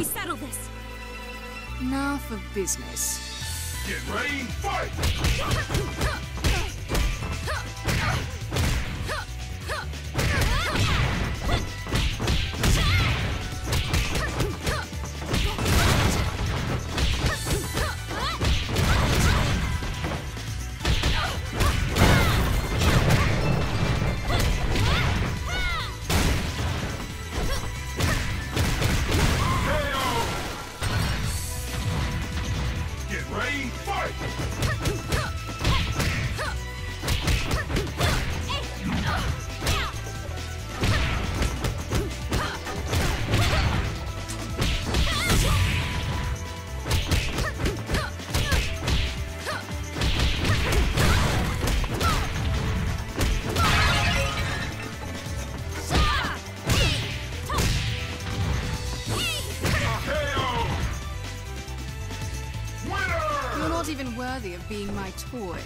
we settle this. Now for business. Get ready, fight! Not even worthy of being my toy.